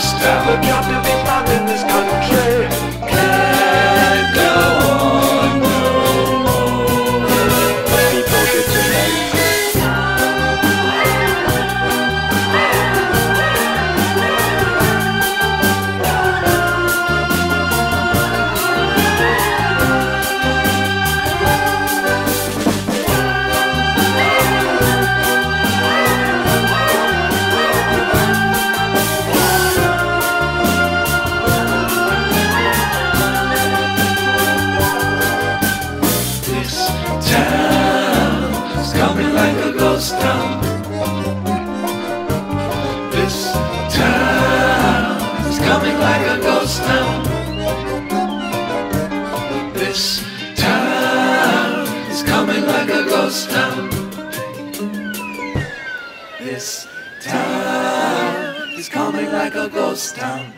This talent got to be found in this country. Can't go on no more. People get town. This town is coming like a ghost town. This town is coming like a ghost town. This town is coming like a ghost town.